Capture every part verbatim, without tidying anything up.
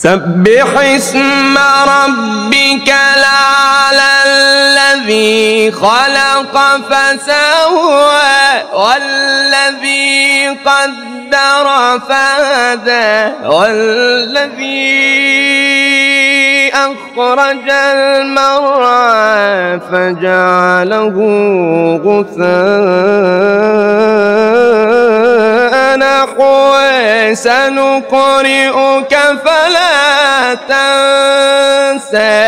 سبح اسم ربك الأعلى الذي خلق فسوى والذي قدر فهدى والذي أخرج المرعى فجعله غثاء نحوا سنقرئك فلا تنسى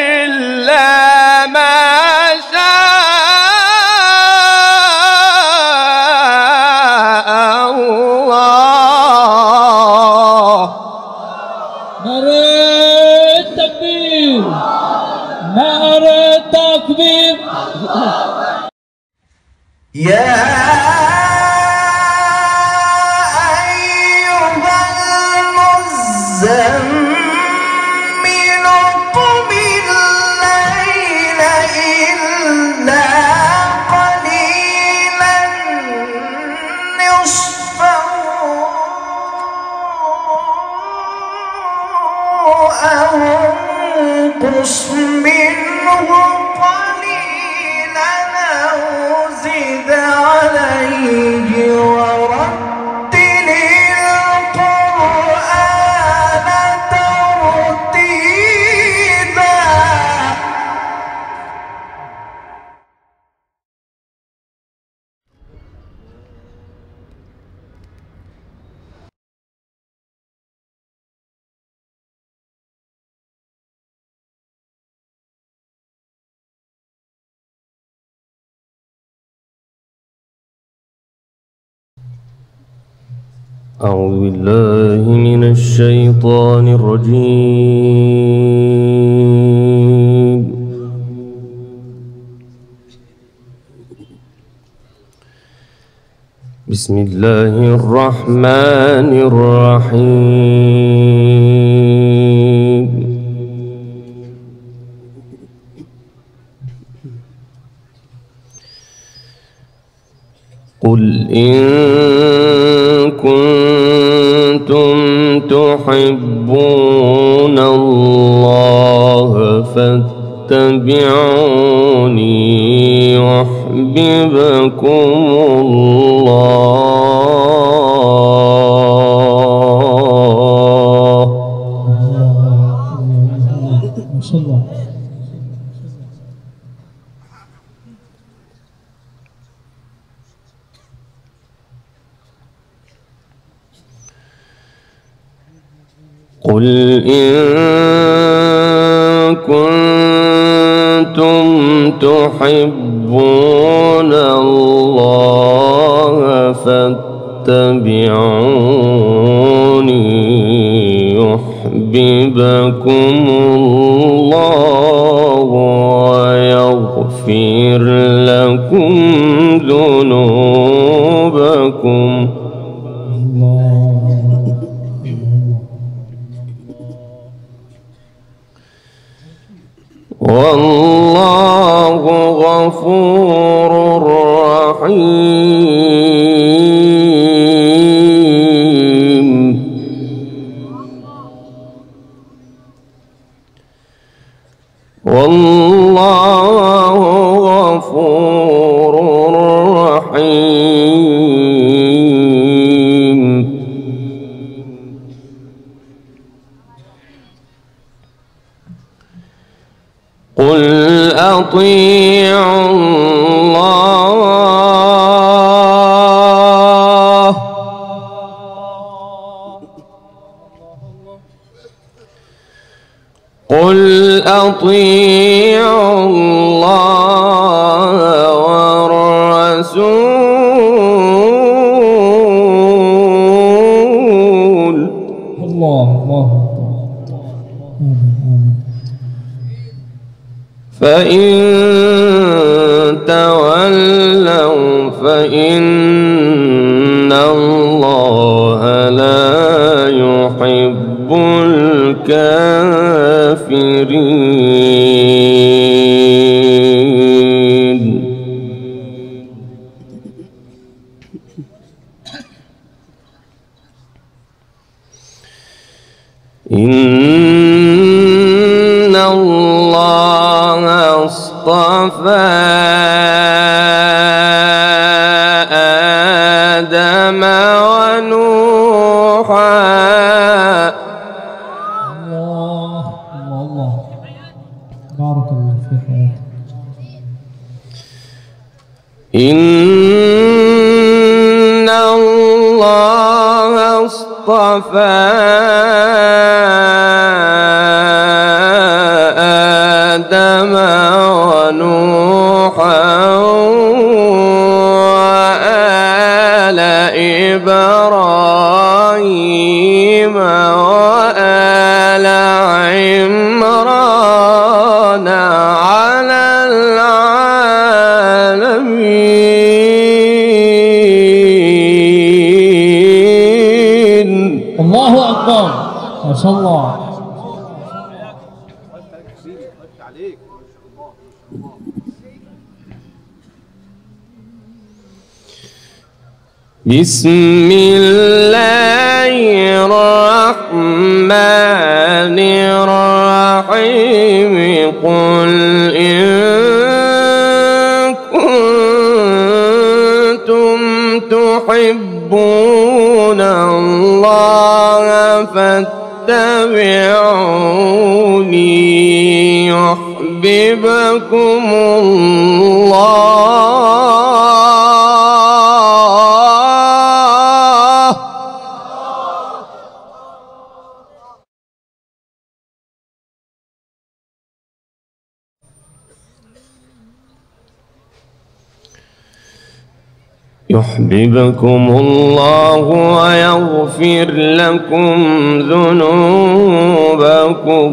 إلا ما شاء الله. ناري التكبير، ناري التكبير. يا أعوذ بالله من الشيطان الرجيم. بسم الله الرحمن الرحيم. قل إن كنتم تحبون الله فاتبعوني يحببكم الله قل إن كنتم تحبون الله فاتبعوني يحببكم الله ويغفر لكم ذنوبكم. والله غفور رحيم. والله غفور رحيم. قل أطيعوا الله قل أطيعوا الله والرسول. الله الله فإن تولوا فإن الله لا يحب الكافرين. الله اصطفى آدم ونوحا. الله الله بارك الله في حياتك. إن الله اصطفى آدم ونوحا وآل إبراهيم وآل عمران على العالمين. الله أكبر ما شاء الله. بسم الله الرحمن الرحيم. قل إن كنتم تحبون الله فاتبعوني يحببكم الله. يحببكم الله ويغفر لكم ذنوبكم.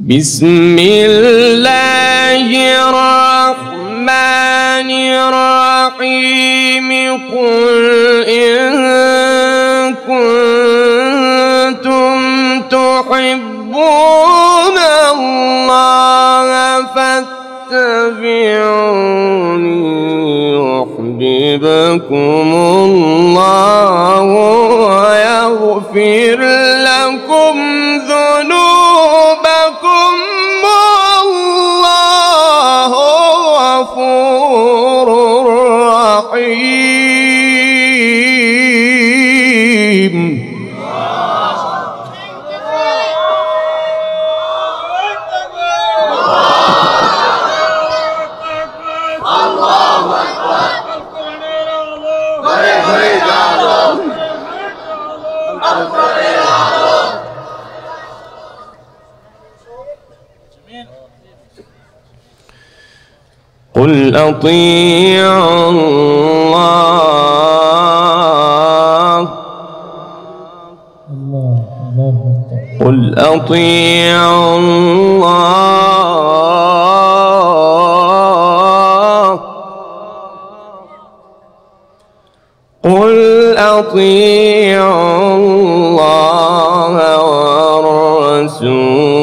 بسم الله الرحمن الرحيم. قل إن كنتم تحبون الله فاتبعوني يحببكم الله ويغفر لكم ذنوبكم والله غفور رحيم. قل أطيعوا الله قل أطيعوا الله قل أطيعوا الله والرسول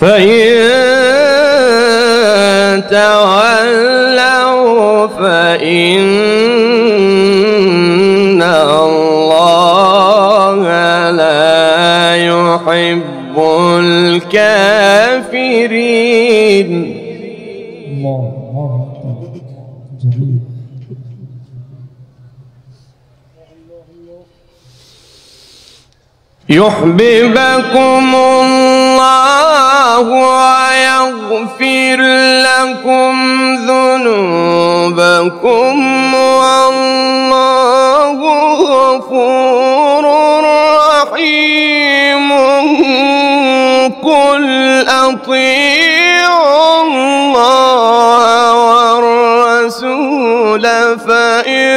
فإن تولوا فإن الله لا يحب الكافرين. الله جميل. يحببكم الله ويغفر لكم ذنوبكم والله غفور رحيم. قل أطيعوا الله والرسول فإن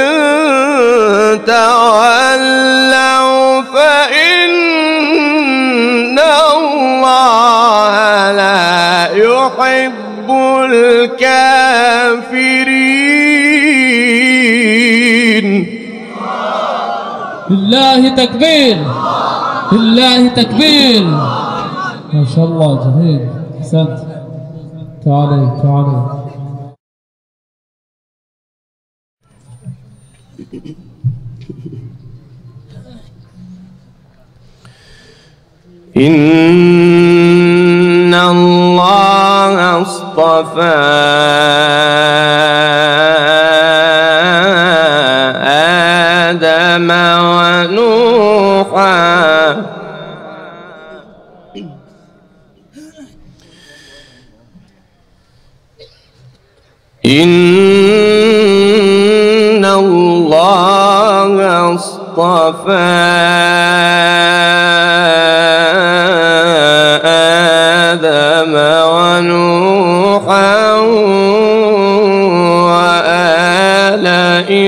تولوا فإن الله لا يحب الكافرين. لله تكبير لله تكبير ما شاء الله جميل، احسنت. تعالي تعالي. إن الله اصطفى آدم ونوحا إن الله اصطفى آدم ونوحا وآل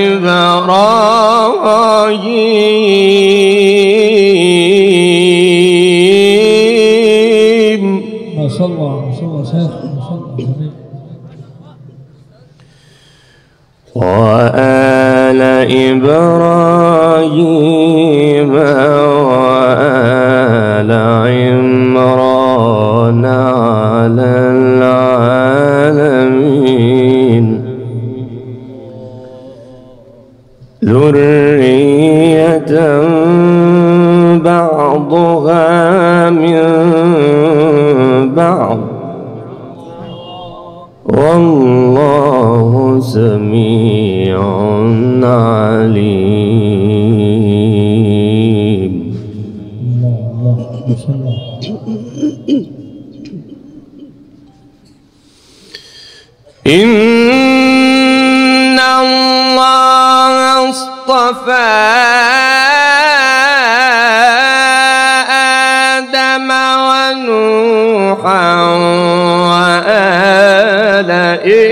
إبراهيم. ما شاء الله ما شاء الله شيخ ما شاء الله. وآل إبراهيم وآل عمران على العالمين ذرية بعضها من بعض والله سميع عليم. إن الله اصطفى آدم ونوحا وآل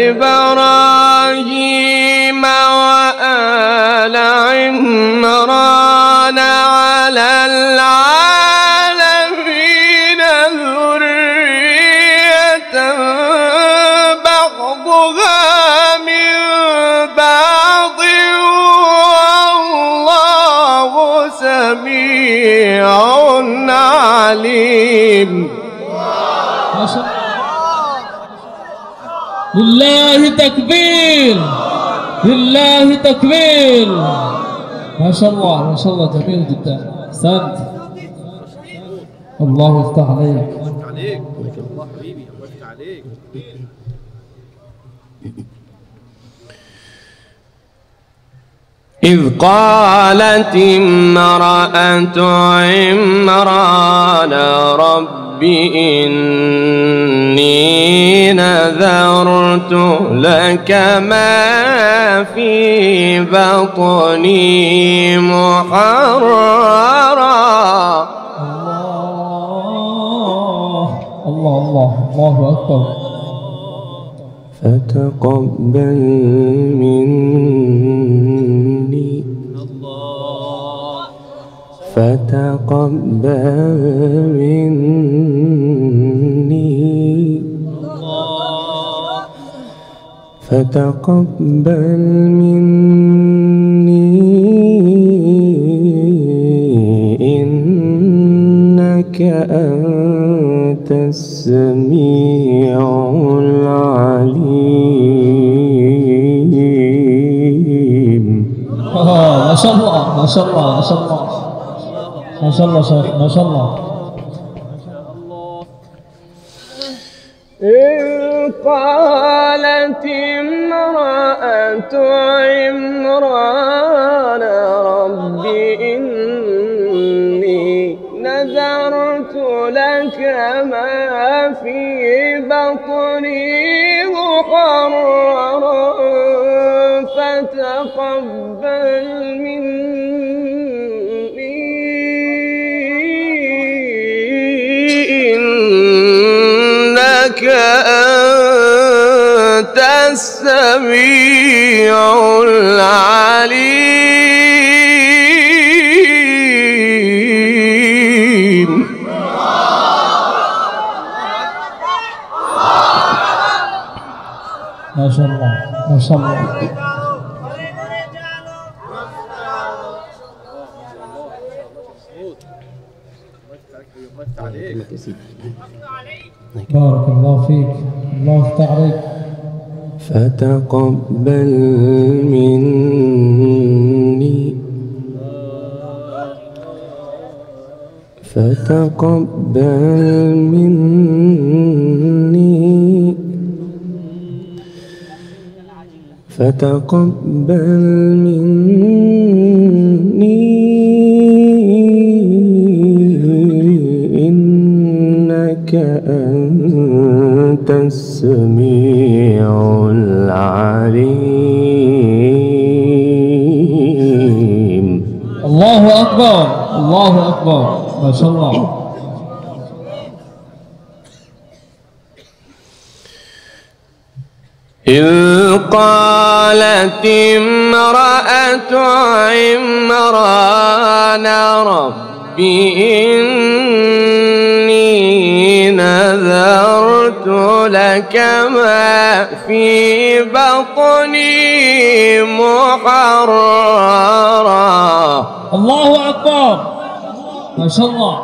إبراهيم وآل عمران على العالمين ذرية من بعض والله سميع عليم. ما شاء الله. لله تكبير لله تكبير. ما شاء الله ما شاء الله جميل جدا، احسنت. الله يفتح عليك الله عليك الله حبيبي الله يفتح عليك. إذ قالت امرأة عمران رب إني نذرت لك ما في بطني محررا. الله الله الله الله أكبر. فتقبل مني فتقبل مني فتقبل مني إنك أنت السميع العليم. ما شاء الله ما شاء الله ما شاء الله ما شاء الله شيخ ما شاء الله. إذ قالت امرأة عمران رب إني نذرت لك ما في بطني محررا فتقبل مني إنك أنت السميع العليم. ما شاء الله ما شاء الله. سيدي. بارك الله فيك، الله يفتح عليك. فتقبل مني فتقبل مني فتقبل مني إنك أنت السميع العليم. الله أكبر، الله أكبر، ما شاء الله. إذ قالت امرأة عمران رب إني نذرت لك ما في بطني محررا. الله أكبر، ما شاء الله.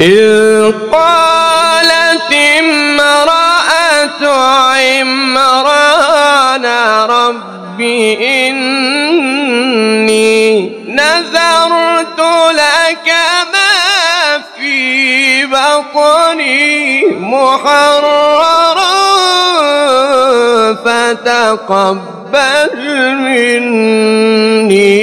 إذ قالت امرأة عمران رب إني نذرت لك ما في بطني محررا فتقبل مني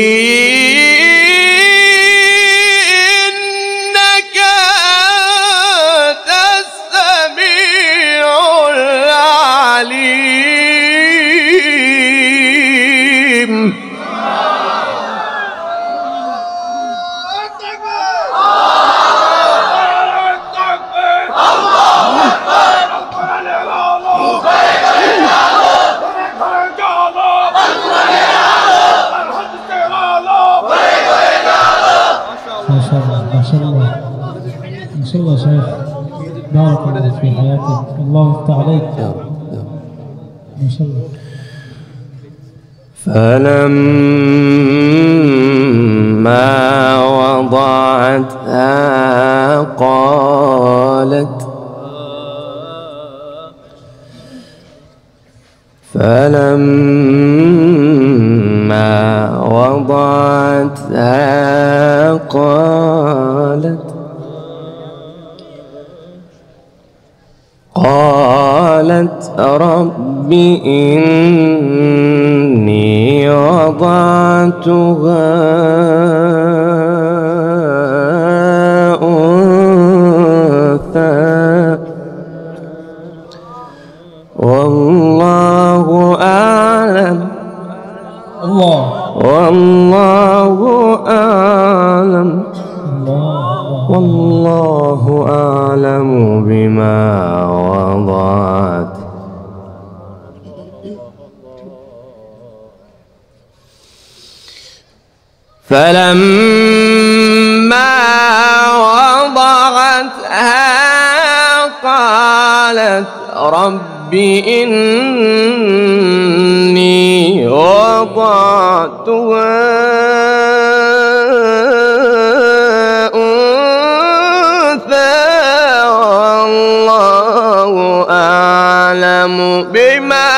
في حياتك. الله يفتح عليك يا رب ما شاء الله. فلما وضعتها قالت فلما وضعتها قالت قالت رب إني وضعتها أنثى والله أعلم الله والله أعلم والله أعلم بما وضعت فلما وضعتها قالت رب إني وضعتها بما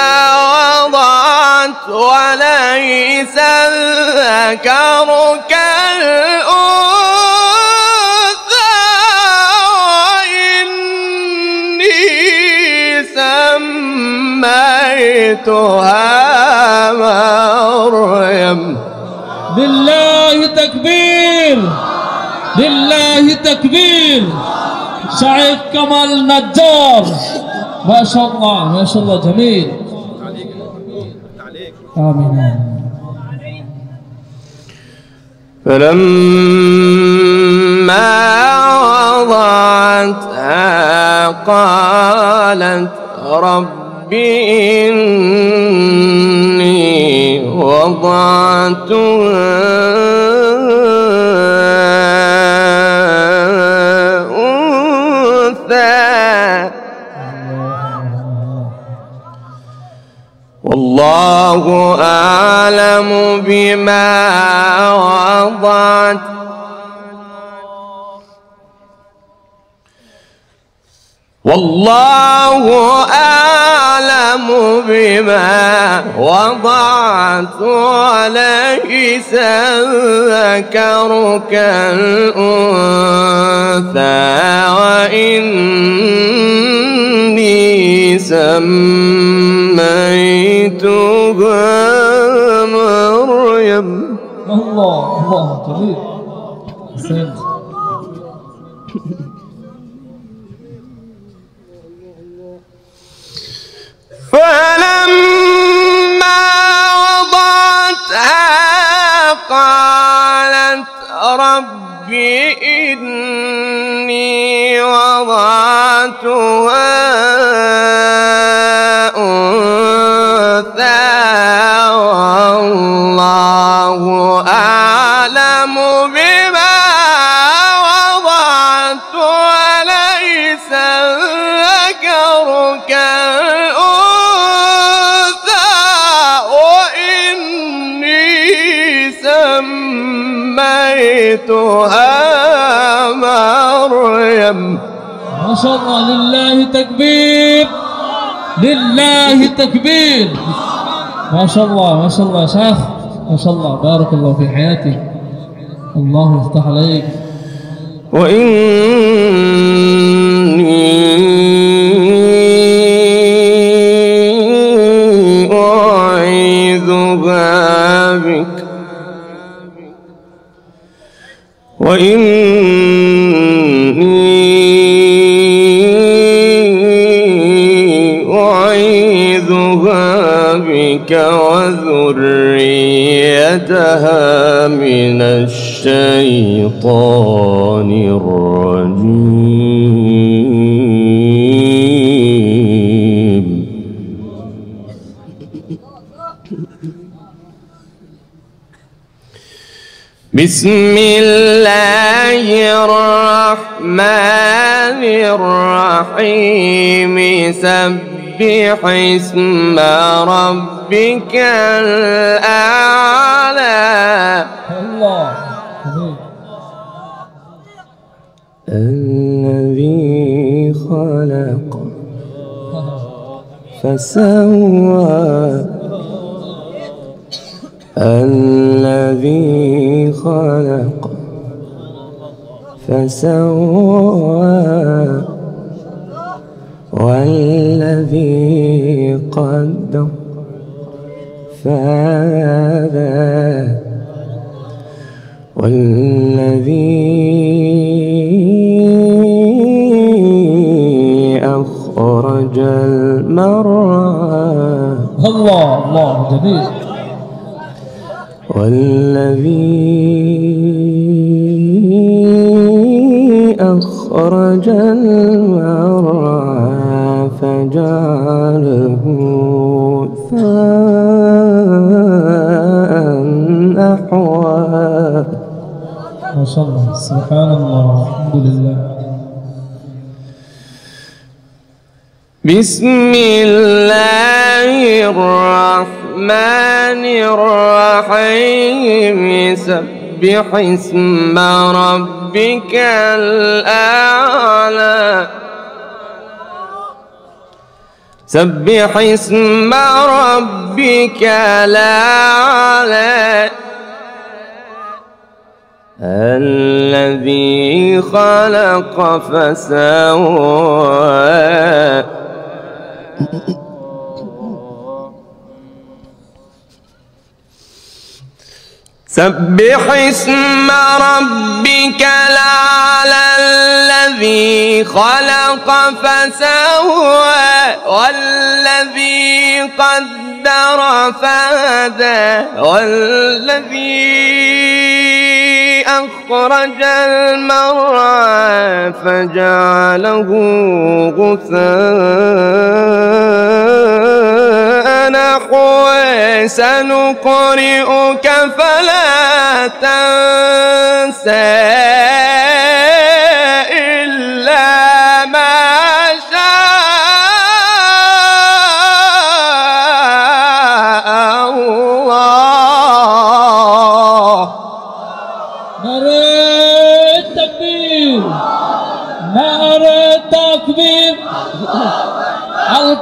وضعت وليس الذكر كالأنثى وإني سميتها مريم. لله تكبير، لله تكبير. سعيد كمال نجار ما شاء الله، ما شاء الله، جميل. آمين. فلما وضعتها قالت رب إني وضعتها والله أعلم بما وضعت والله أعلم بما وضعت وليس ذكرك الأنثى وإني سميتها مريم. الله الله جميل. فلما وضعتها قالت رب إني وضعتها أنثى والله أعلم بما وضعت وليس الذكر كالأنثى وإني سميتها مريم. ما شاء الله. لله تكبير، لله تكبير. ما شاء الله ما شاء الله يا شيخ، ما شاء الله، بارك الله في حياتك، الله يفتح عليك. وإني أعيذها بك وإني أعيذها بك وذريتها من الشيطان الرجيم. بسم الله الرحمن الرحيم. سبح اسم ربك الأعلى. الله الذي خلق فسوى الذي خلق فسوى والذي قدر فهدى والذي أخرج المرعى. الله الله جميل. والذي أخرج المرعى فجعله ثاء أحوى. ما شاء الله، سبحان الله، الحمد لله. بسم الله الرحمن الرحيم. سبح اسم ربك الأعلى. سبح اسم ربك الأعلى الذي خلق فسوى سبح اسم ربك الأعلى الذي خلق فسوى والذي قدر فهدى والذي أخرج المرعى فجعله غثاء نحوى. سنقرئك فلا تنسى إلا ما شاء الله. نار التكبير، نار تكبير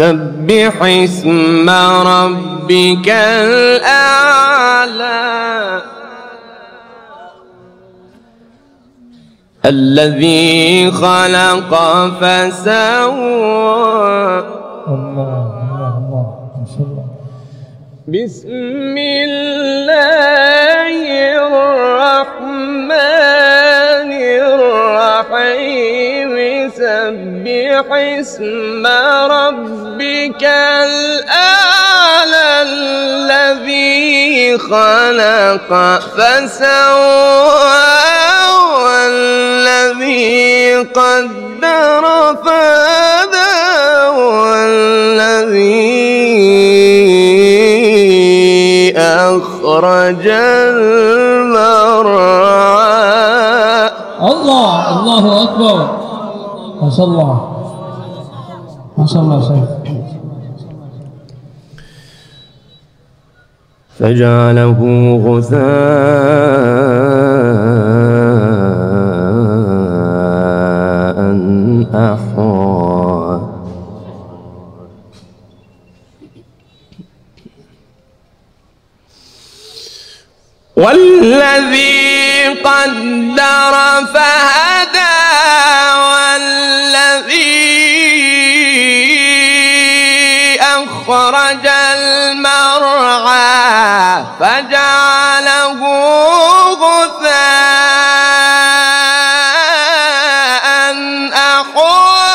سبح اسم ربك الأعلى الذي خلق فسوى الله بسم الله الرحمن الرحيم سبح اسم ربك الأعلى الذي خلق فسوى والذي قدر فهدى والذي أخرج المرعى الله الله أكبر ما شاء الله ما شاء الله شيخ فجعله غثاء أحوى والذي قدر فهدى والذي أخرج المرعى فجعله غثاء أحوى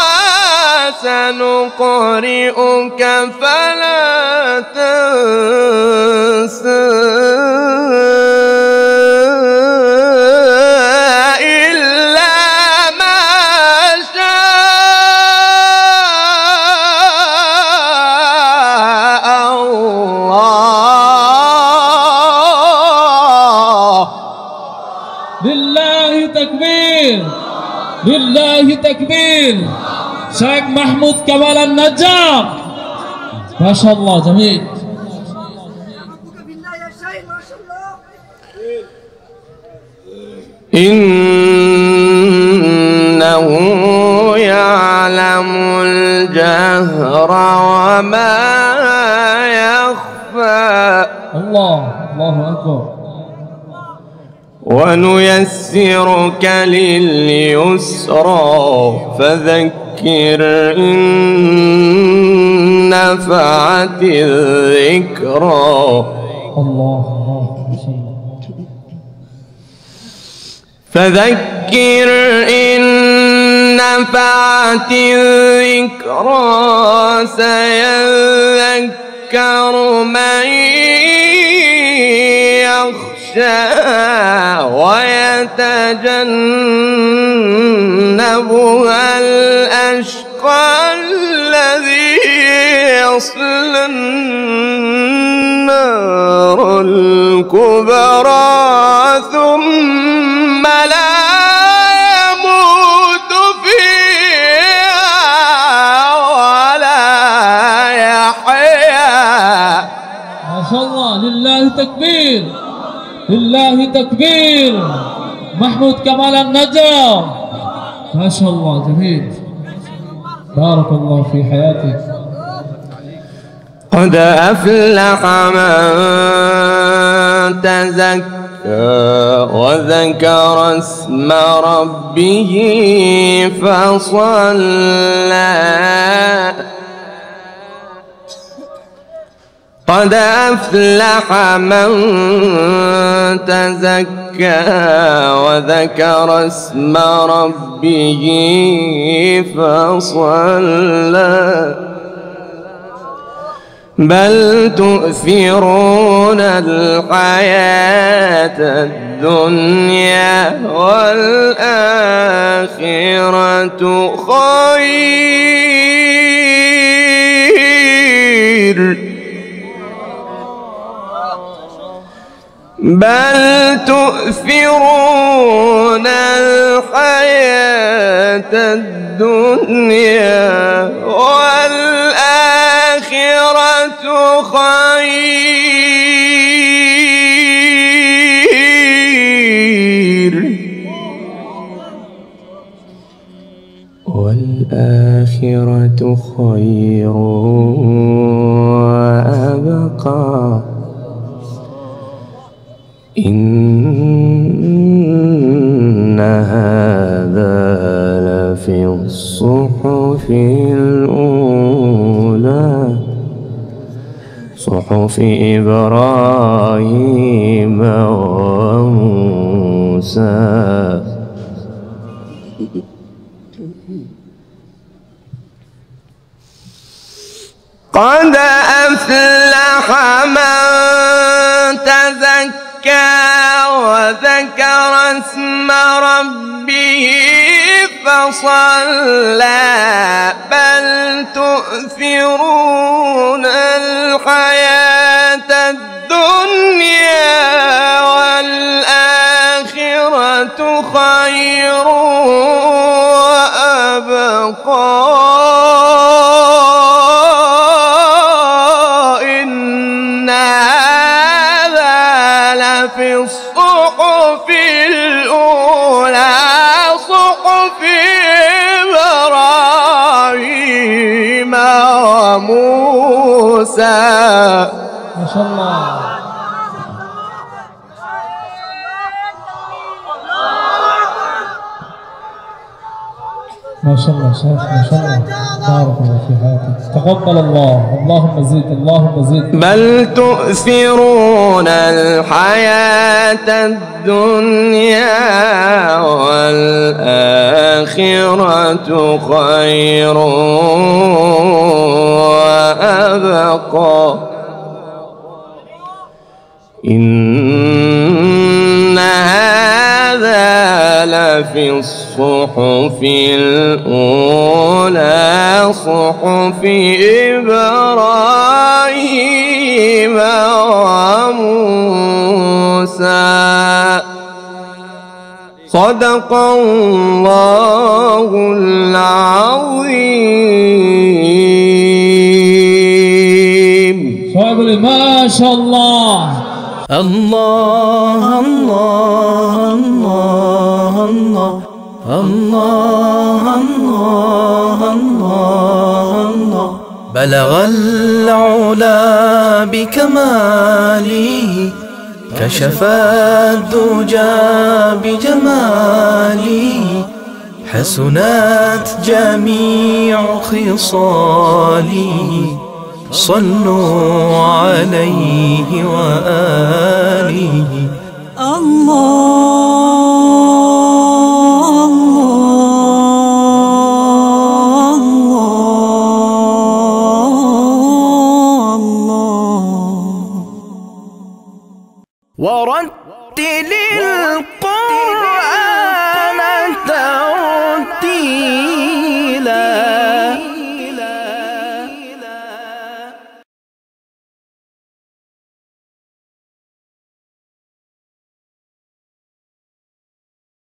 سنقرئك فلا تنسى لله تكبير شيخ محمود كمال النجار ما شاء الله جميل إنه يعلم الجهر وما يخفى الله الله أكبر ونيسرك لليسرى فذكر إن نفعت الذكرى الله فذكر إن نفعت الذكرى سيذكر من يخشى ويتجنبها الأشقى الذي يصلى النار الكبرى ثم لا يموت فيها ولا يحيا ما شاء الله لله تكبير لله تكبير محمود كمال النجار ما شاء الله جميل بارك الله في حياتك قد أفلح من تزكى وذكر اسم ربه فصلى قد أفلح من تزكى وذكر اسم ربه فصلى بل تؤثرون الحياة الدنيا والآخرة خير. بل تؤثرون الحياة الدنيا والآخرة خير. والآخرة خير وأبقى. إن هذا لفي الصحف الأولى صحف إبراهيم وموسى. قد أفلح من تزكى وذكر اسم ربه فصلى. بل تؤثرون الحياة الدنيا والآخرة خير وأبقى. في الصحف الأولى صحف إبراهيم وموسى. ما شاء الله. ما شاء الله شيخ، ما شاء الله، بارك الله في حياتك، تقبل الله، اللهم زيد، اللهم زيد. بل تؤثرون الحياة الدنيا والآخرة خير وأبقى. إن هذا لفي الصحف صحف الأولى صحف إبراهيم وموسى. صدق الله العظيم. ما شاء الله. الله الله الله الله الله الله الله الله. بلغ العلا بكماله كشف الدجى بجماله حسنات جميع خصاله صلوا عليه وآله. الله ورد